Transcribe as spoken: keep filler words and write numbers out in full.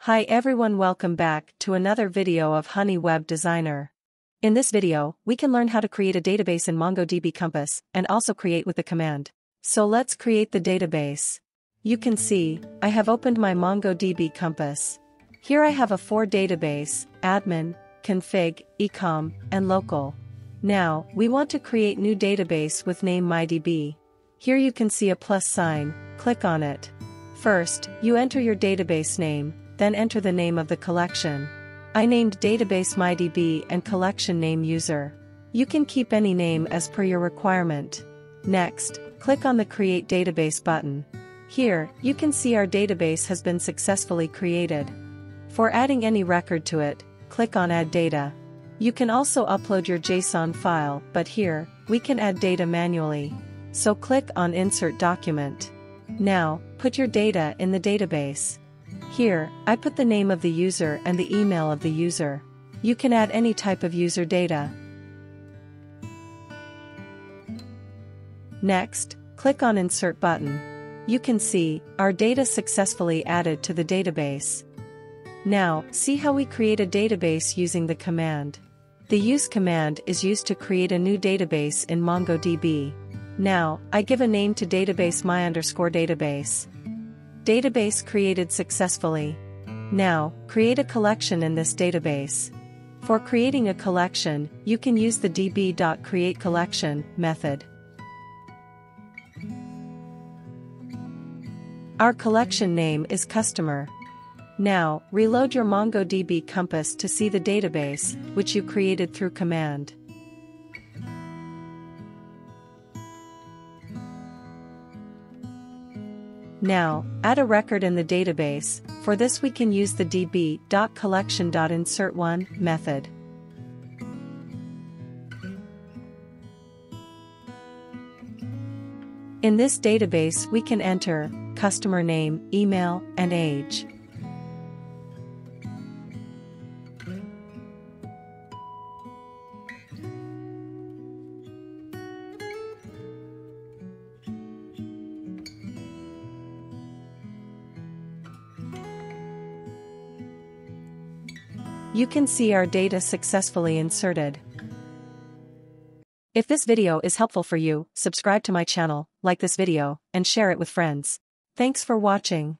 Hi everyone, welcome back to another video of Honey Web Designer. In this video, we can learn how to create a database in MongoDB Compass and also create with the command. So let's create the database. You can see, I have opened my MongoDB Compass. Here I have a four database, admin, config, ecom, and local. Now, we want to create new database with name MyDB. Here you can see a plus sign, click on it. First, you enter your database name. Then enter the name of the collection. I named database MyDB and collection name user. You can keep any name as per your requirement. Next, click on the Create Database button. Here, you can see our database has been successfully created. For adding any record to it, click on Add Data. You can also upload your JSON file, but here, we can add data manually. So click on Insert Document. Now, put your data in the database. Here, I put the name of the user and the email of the user. You can add any type of user data. Next, click on Insert button. You can see, our data successfully added to the database. Now, see how we create a database using the command. The use command is used to create a new database in MongoDB. Now, I give a name to database my underscore database. Database created successfully. Now, create a collection in this database. For creating a collection, you can use the db.createCollection method. Our collection name is customer. Now, reload your MongoDB Compass to see the database, which you created through command. Now, add a record in the database. For this we can use the db.collection.insert one method. In this database we can enter customer name, email, and age. You can see our data successfully inserted. If this video is helpful for you, subscribe to my channel, like this video, and share it with friends. Thanks for watching.